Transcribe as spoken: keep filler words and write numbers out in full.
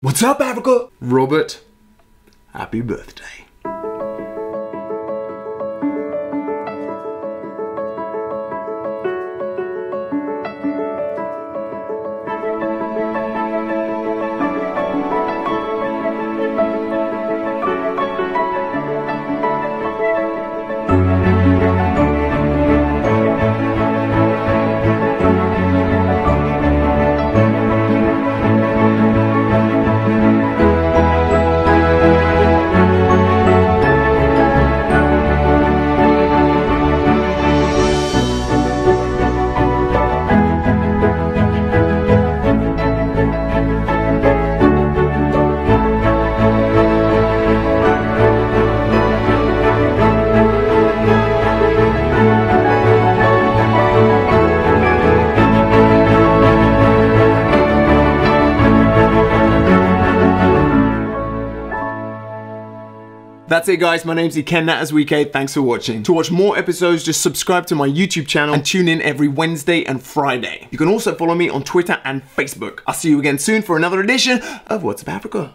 What's up, Africa? Robert, happy birthday. That's it, guys. My name's Ikenna Azuike. Thanks for watching. To watch more episodes, just subscribe to my YouTube channel and tune in every Wednesday and Friday. You can also follow me on Twitter and Facebook. I'll see you again soon for another edition of What's Up Africa.